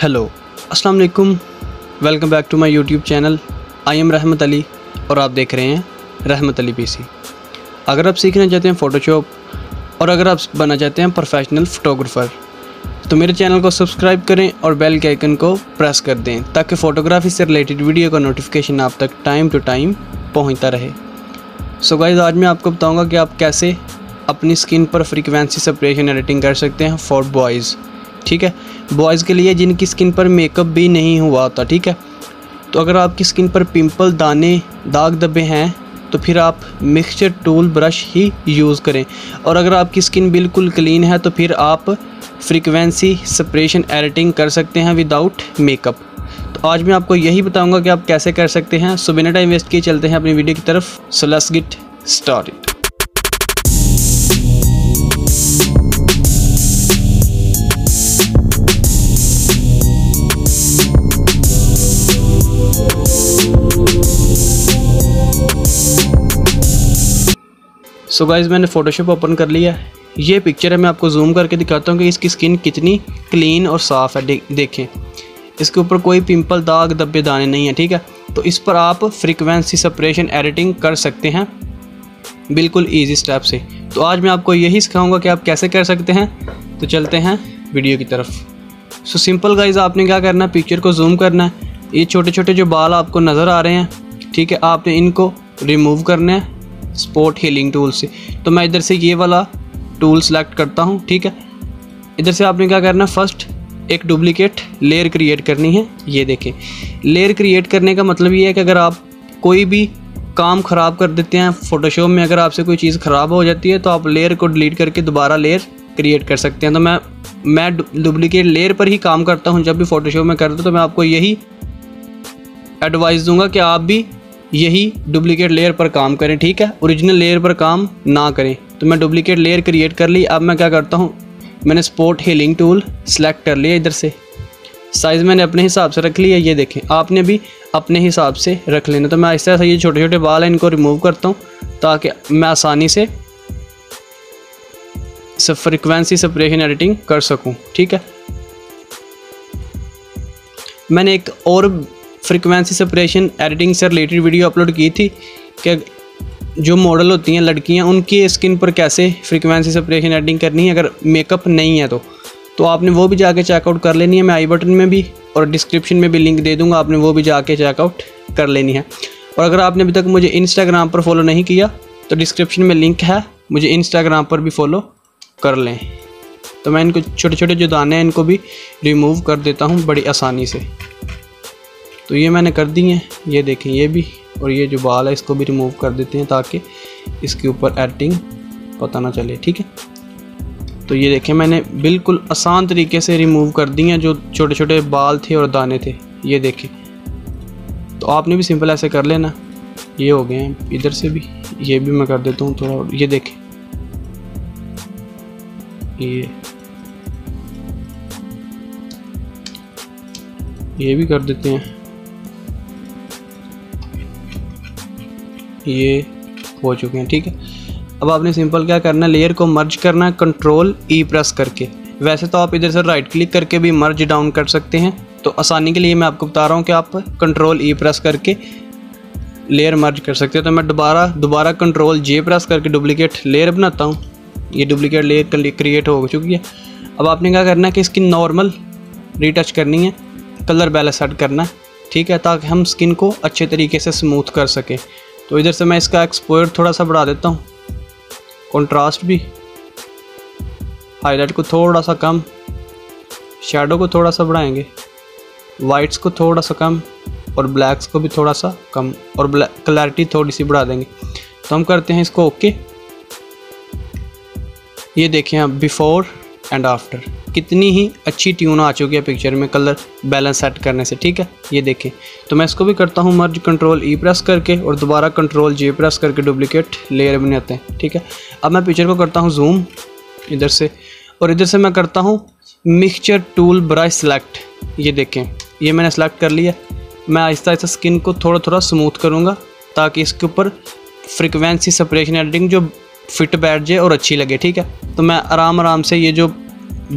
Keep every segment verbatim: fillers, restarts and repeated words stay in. Hello अस्सलाम वालेकुम, welcome back to my YouTube channel. I am रहमत अली और आप देख रहे हैं रहमत अली पीसी। अगर आप सीखना चाहते हैं फ़ोटोशॉप और अगर आप बनना चाहते हैं प्रोफेशनल फ़ोटोग्राफ़र तो मेरे चैनल को सब्सक्राइब करें और बेल के आइकन को प्रेस कर दें ताकि फ़ोटोग्राफी से रिलेटेड वीडियो का नोटिफिकेशन आप तक टाइम टू टाइम पहुँचता रहे। सो गाइज़, आज मैं आपको बताऊँगा कि आप कैसे अपनी स्किन पर फ्रीक्वेंसी सेपरेशन एडिटिंग कर सकते हैं फॉर बॉयज़। ठीक है, बॉयज़ के लिए जिनकी स्किन पर मेकअप भी नहीं हुआ होता। ठीक है, तो अगर आपकी स्किन पर पिंपल, दाने, दाग धब्बे हैं तो फिर आप मिक्सचर टूल ब्रश ही यूज़ करें, और अगर आपकी स्किन बिल्कुल क्लीन है तो फिर आप फ्रीक्वेंसी सेपरेशन एडिटिंग कर सकते हैं विदाउट मेकअप। तो आज मैं आपको यही बताऊंगा कि आप कैसे कर सकते हैं। सो बिना टाइम वेस्ट किए चलते हैं अपनी वीडियो की तरफ। So let's get started. So so guys, मैंने फ़ोटोशॉप ओपन कर लिया है। ये पिक्चर है, मैं आपको जूम करके दिखाता हूँ कि इसकी स्किन कितनी क्लीन और साफ़ है। दे, देखें इसके ऊपर कोई पिंपल, दाग धब्बे, दाने नहीं है। ठीक है, तो इस पर आप फ्रीक्वेंसी सेपरेशन एडिटिंग कर सकते हैं बिल्कुल इजी स्टेप से। तो आज मैं आपको यही सिखाऊंगा कि आप कैसे कर सकते हैं। तो चलते हैं वीडियो की तरफ। सो सिंपल गाइज़, आपने क्या करना है, पिक्चर को जूम करना है। ये छोटे छोटे जो बाल आपको नज़र आ रहे हैं, ठीक है, आपने इनको रिमूव करना है स्पॉट हीलिंग टूल से। तो मैं इधर से ये वाला टूल सेलेक्ट करता हूँ। ठीक है, इधर से आपने क्या करना है, फर्स्ट एक डुप्लीकेट लेयर क्रिएट करनी है। ये देखें, लेयर क्रिएट करने का मतलब ये है कि अगर आप कोई भी काम ख़राब कर देते हैं फ़ोटोशॉप में, अगर आपसे कोई चीज़ ख़राब हो जाती है तो आप लेयर को डिलीट करके दोबारा लेयर क्रिएट कर सकते हैं। तो मैं मैं डुप्लीकेट लेयर पर ही काम करता हूँ जब भी फ़ोटोशॉप में करता हूँ। तो मैं आपको यही एडवाइस दूंगा कि आप भी यही डुप्लीकेट लेयर पर काम करें। ठीक है, ओरिजिनल लेयर पर काम ना करें। तो मैं डुप्लीकेट लेयर क्रिएट कर ली। अब मैं क्या करता हूँ, मैंने स्पॉट हीलिंग टूल सेलेक्ट कर लिया। इधर से साइज़ मैंने अपने हिसाब से रख लिया। ये देखें, आपने भी अपने हिसाब से रख लेना। तो मैं इस तरह से ये छोटे छोटे बाल हैं इनको रिमूव करता हूँ ताकि मैं आसानी से फ्रीक्वेंसी सेपरेशन एडिटिंग कर सकूँ। ठीक है, मैंने एक और फ्रीक्वेंसी सेपरेशन एडिटिंग से रिलेटेड वीडियो अपलोड की थी कि जो मॉडल होती हैं लड़कियां, उनकी स्किन पर कैसे फ्रीक्वेंसी सेपरेशन एडिटिंग करनी है अगर मेकअप नहीं है तो तो आपने वो भी जाके चेकआउट कर लेनी है। मैं आई बटन में भी और डिस्क्रिप्शन में भी लिंक दे दूंगा, आपने वो भी जाके चेकआउट कर लेनी है। और अगर आपने अभी तक मुझे इंस्टाग्राम पर फॉलो नहीं किया तो डिस्क्रिप्शन में लिंक है, मुझे इंस्टाग्राम पर भी फॉलो कर लें। तो मैं इनको छोटे छोटे जो दाने हैं इनको भी रिमूव कर देता हूँ बड़ी आसानी से। तो ये मैंने कर दी है। ये देखें, ये भी और ये जो बाल है इसको भी रिमूव कर देते हैं ताकि इसके ऊपर एडिटिंग पता ना चले। ठीक है, तो ये देखें, मैंने बिल्कुल आसान तरीके से रिमूव कर दी हैं जो छोटे छोटे बाल थे और दाने थे। ये देखें, तो आपने भी सिंपल ऐसे कर लेना। ये हो गए हैं, इधर से भी ये भी मैं कर देता हूँ थोड़ा। और ये देखें, ये ये भी कर देते हैं। ये हो चुके हैं। ठीक है, अब आपने सिंपल क्या करना है, लेयर को मर्ज करना है कंट्रोल ई प्रेस करके। वैसे तो आप इधर से राइट क्लिक करके भी मर्ज डाउन कर सकते हैं, तो आसानी के लिए मैं आपको बता रहा हूँ कि आप कंट्रोल ई प्रेस करके लेयर मर्ज कर सकते हैं। तो मैं दोबारा दोबारा कंट्रोल जे प्रेस करके डुप्लीकेट लेयर बनाता हूँ। ये डुप्लीकेट लेयर क्रिएट हो चुकी है। अब आपने क्या करना है कि इसकी नॉर्मल रीटच करनी है, कलर बैलेंस सेट करना है। ठीक है, ताकि हम स्किन को अच्छे तरीके से स्मूथ कर सकें। तो इधर से मैं इसका एक्सपोजर थोड़ा सा बढ़ा देता हूँ, कंट्रास्ट भी, हाईलाइट को थोड़ा सा कम, शेडो को थोड़ा सा बढ़ाएंगे, वाइट्स को थोड़ा सा कम और ब्लैक्स को भी थोड़ा सा कम, और क्लैरिटी थोड़ी सी बढ़ा देंगे। तो हम करते हैं इसको ओके। ये देखें आप बिफोर एंड आफ्टर, कितनी ही अच्छी ट्यून आ चुकी है पिक्चर में कलर बैलेंस सेट करने से। ठीक है, ये देखें, तो मैं इसको भी करता हूँ मर्ज कंट्रोल ई प्रेस करके और दोबारा कंट्रोल जे प्रेस करके डुप्लीकेट लेयर बनाते हैं। ठीक है, अब मैं पिक्चर को करता हूँ जूम इधर से, और इधर से मैं करता हूँ मिक्सचर टूल ब्रश सेलेक्ट। ये देखें, ये मैंने सेलेक्ट कर लिया। मैं आहिस्ता आहिस्ता स्किन को थोड़ा थोड़ा स्मूथ करूँगा ताकि इसके ऊपर फ्रिक्वेंसी सेपरेशन एडिटिंग जो फिट बैठ जाए और अच्छी लगे। ठीक है, तो मैं आराम आराम से ये जो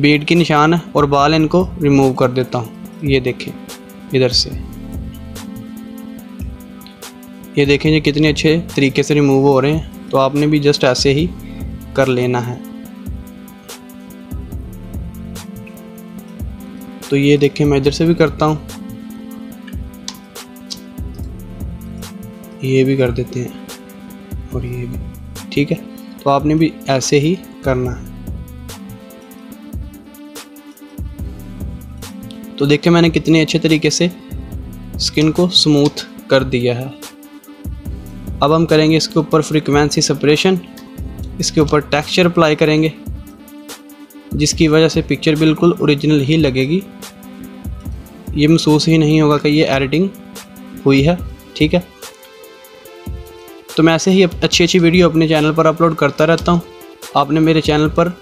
बीड के निशान है और बाल इनको रिमूव कर देता हूँ। ये देखें इधर से, ये देखें ये कितने अच्छे तरीके से रिमूव हो रहे हैं। तो आपने भी जस्ट ऐसे ही कर लेना है। तो ये देखें मैं इधर से भी करता हूँ, ये भी कर देते हैं और ये भी, ठीक है। तो आपने भी ऐसे ही करना है। तो देखिए मैंने कितने अच्छे तरीके से स्किन को स्मूथ कर दिया है। अब हम करेंगे इसके ऊपर फ्रीक्वेंसी सेपरेशन, इसके ऊपर टेक्सचर अप्लाई करेंगे जिसकी वजह से पिक्चर बिल्कुल ओरिजिनल ही लगेगी, ये महसूस ही नहीं होगा कि ये एडिटिंग हुई है, ठीक है। तो मैं ऐसे ही अच्छी अच्छी वीडियो अपने चैनल पर अपलोड करता रहता हूँ। आपने मेरे चैनल पर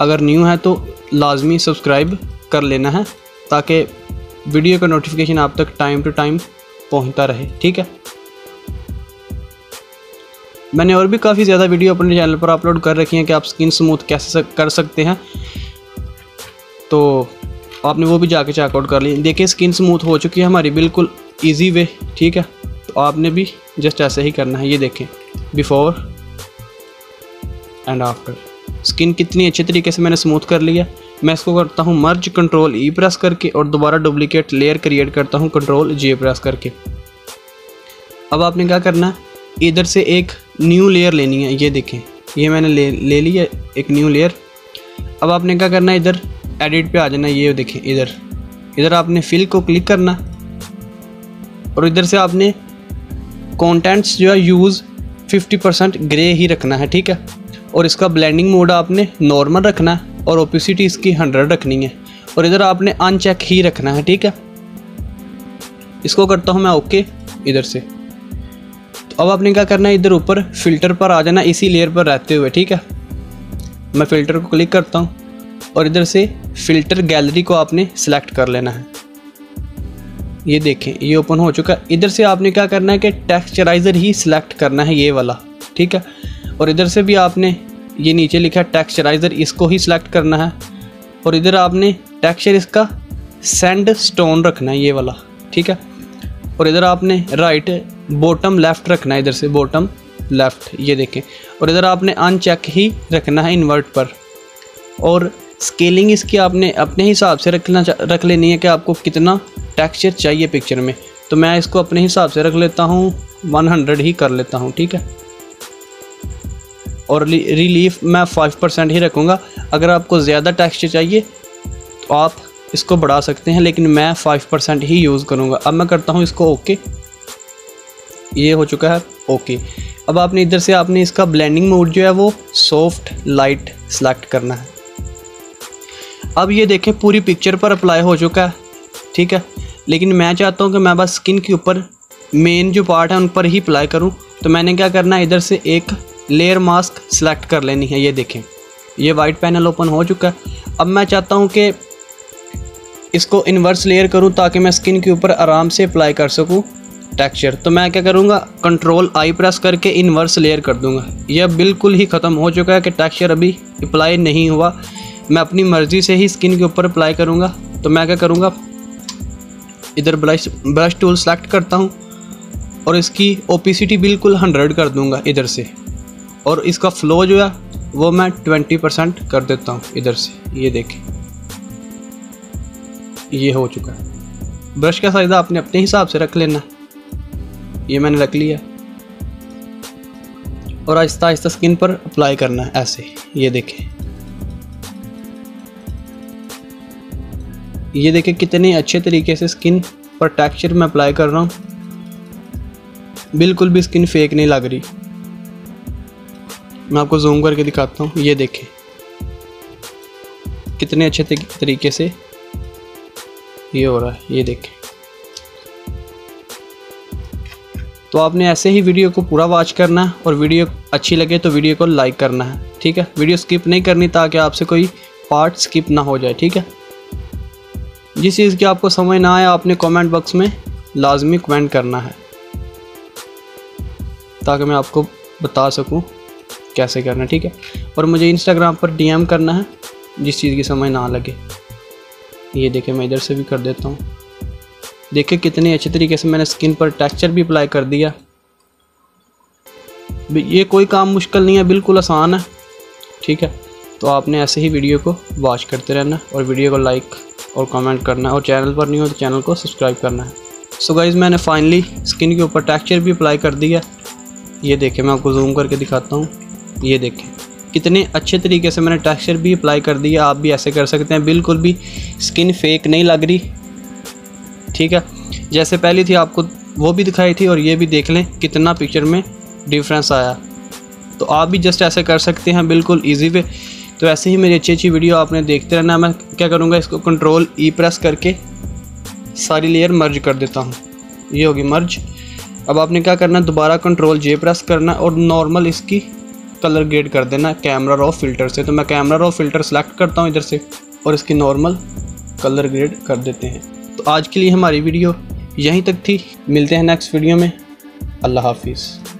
अगर न्यू है तो लाजमी सब्सक्राइब कर लेना है ताकि वीडियो का नोटिफिकेशन आप तक टाइम टू टाइम पहुँचता रहे, ठीक है। मैंने और भी काफ़ी ज़्यादा वीडियो अपने चैनल पर अपलोड कर रखी हैं कि आप स्किन स्मूथ कैसे कर सकते हैं, तो आपने वो भी जाके चेकआउट कर ली। देखिए स्किन स्मूथ हो चुकी है हमारी बिल्कुल इजी वे, ठीक है। तो आपने भी जस्ट ऐसे ही करना है। ये देखें बिफोर एंड आफ्टर स्किन कितनी अच्छे तरीके से मैंने स्मूथ कर लिया। मैं इसको करता हूँ मर्ज कंट्रोल ई प्रेस करके और दोबारा डुप्लीकेट लेयर क्रिएट करता हूँ कंट्रोल जे प्रेस करके। अब आपने क्या करना है, इधर से एक न्यू लेयर लेनी है। ये देखें ये मैंने ले ले ली है एक न्यू लेयर। अब आपने क्या करना है, इधर एडिट पे आ जाना। ये देखें इधर इधर आपने फिल को क्लिक करना और इधर से आपने कंटेंट्स जो है यूज़ फिफ्टी परसेंट ग्रे ही रखना है, ठीक है। और इसका ब्लेंडिंग मोड आपने नॉर्मल रखना है और ओपेसिटी इसकी हंड्रेड रखनी है और इधर आपने अनचेक ही रखना है, ठीक है। इसको करता हूँ मैं ओके इधर से। तो अब आपने क्या करना है, इधर ऊपर फ़िल्टर पर आ जाना इसी लेयर पर रहते हुए, ठीक है। मैं फ़िल्टर को क्लिक करता हूँ और इधर से फ़िल्टर गैलरी को आपने सेलेक्ट कर लेना है। ये देखें ये ओपन हो चुका है। इधर से आपने क्या करना है कि टेक्सचराइज़र ही सिलेक्ट करना है, ये वाला, ठीक है। और इधर से भी आपने ये नीचे लिखा है टेक्सचराइज़र, इसको ही सिलेक्ट करना है और इधर आपने टेक्सचर इसका सैंड स्टोन रखना है, ये वाला, ठीक है। और इधर आपने राइट बॉटम लेफ़्ट रखना है, इधर से बॉटम लेफ़्ट, ये देखें। और इधर आपने अनचेक ही रखना है इन्वर्ट पर और स्केलिंग इसकी आपने अपने हिसाब से रखना रख लेनी है कि आपको कितना टेक्सचर चाहिए पिक्चर में। तो मैं इसको अपने हिसाब से रख लेता हूँ, हंड्रेड ही कर लेता हूँ, ठीक है। और रिलीफ मैं फाइव परसेंट ही रखूँगा। अगर आपको ज़्यादा टेक्सचर चाहिए तो आप इसको बढ़ा सकते हैं, लेकिन मैं फाइव परसेंट ही यूज़ करूँगा। अब मैं करता हूँ इसको ओके। ये हो चुका है ओके। अब आपने इधर से आपने इसका ब्लेंडिंग मोड जो है वो सॉफ्ट लाइट सेलेक्ट करना है। अब ये देखें पूरी पिक्चर पर अप्लाई हो चुका है, ठीक है। लेकिन मैं चाहता हूँ कि मैं बस स्किन के ऊपर मेन जो पार्ट है उन पर ही अप्लाई करूँ। तो मैंने क्या करना है, इधर से एक लेयर मास्क सेलेक्ट कर लेनी है। ये देखें ये वाइट पैनल ओपन हो चुका है। अब मैं चाहता हूँ कि इसको इन्वर्स लेयर करूँ ताकि मैं स्किन के ऊपर आराम से अप्लाई कर सकूँ टेक्सचर। तो मैं क्या करूँगा, कंट्रोल आई प्रेस करके इन्वर्स लेयर कर दूँगा। यह बिल्कुल ही ख़त्म हो चुका है कि टेक्सचर अभी अप्लाई नहीं हुआ। मैं अपनी मर्ज़ी से ही स्किन के ऊपर अप्लाई करूँगा। तो मैं क्या करूँगा, इधर ब्रश ब्रश टूल सेलेक्ट करता हूँ और इसकी ओपेसिटी बिल्कुल हंड्रेड कर दूँगा इधर से। और इसका फ्लो जो है वो मैं ट्वेंटी परसेंट कर देता हूँ इधर से। ये देखें ये हो चुका है। ब्रश का साइज़ आपने अपने हिसाब से रख लेना। ये मैंने रख लिया और आहिस्ता आहिस्ता स्किन पर अप्लाई करना है ऐसे। ये देखें ये देखें कितने अच्छे तरीके से स्किन पर टेक्सचर मैं अप्लाई कर रहा हूँ, बिल्कुल भी स्किन फेक नहीं लग रही। मैं आपको जूम करके दिखाता हूँ। ये देखें कितने अच्छे तरीके से ये हो रहा है। ये देखें तो आपने ऐसे ही वीडियो को पूरा वॉच करना है और वीडियो अच्छी लगे तो वीडियो को लाइक करना है, ठीक है। वीडियो स्किप नहीं करनी ताकि आपसे कोई पार्ट स्किप ना हो जाए, ठीक है। जिस चीज़ की आपको समझ ना आए आपने कमेंट बॉक्स में लाजमी कमेंट करना है ताकि मैं आपको बता सकूं कैसे करना है, ठीक है। और मुझे इंस्टाग्राम पर डी एम करना है जिस चीज़ की समझ ना लगे। ये देखें मैं इधर से भी कर देता हूँ। देखिए कितने अच्छे तरीके से मैंने स्किन पर टेक्सचर भी अप्लाई कर दिया। ये कोई काम मुश्किल नहीं है, बिल्कुल आसान है। ठीक है, तो आपने ऐसे ही वीडियो को वॉच करते रहना और वीडियो को लाइक और कमेंट करना, और चैनल पर नहीं हो तो चैनल को सब्सक्राइब करना है। सो गाइज़, मैंने फाइनली स्किन के ऊपर टेक्सचर भी अप्लाई कर दिया। ये देखें, मैं आपको जूम करके दिखाता हूँ। ये देखें कितने अच्छे तरीके से मैंने टेक्सचर भी अप्लाई कर दिया। आप भी ऐसे कर सकते हैं, बिल्कुल भी स्किन फेक नहीं लग रही। ठीक है, जैसे पहली थी आपको वो भी दिखाई थी, और ये भी देख लें कितना पिक्चर में डिफरेंस आया। तो आप भी जस्ट ऐसे कर सकते हैं, बिल्कुल ईजी वे। तो ऐसे ही मेरी अच्छी अच्छी वीडियो आपने देखते रहना। मैं क्या करूँगा, इसको कंट्रोल ई प्रेस करके सारी लेयर मर्ज कर देता हूँ। ये होगी मर्ज। अब आपने क्या करना, दोबारा कंट्रोल जे प्रेस करना और नॉर्मल इसकी कलर ग्रेड कर देना कैमरा रॉ फिल्टर से। तो मैं कैमरा रॉ फिल्टर सेलेक्ट करता हूँ इधर से और इसकी नॉर्मल कलर ग्रेड कर देते हैं। तो आज के लिए हमारी वीडियो यहीं तक थी। मिलते हैं नेक्स्ट वीडियो में। अल्लाह हाफिज़।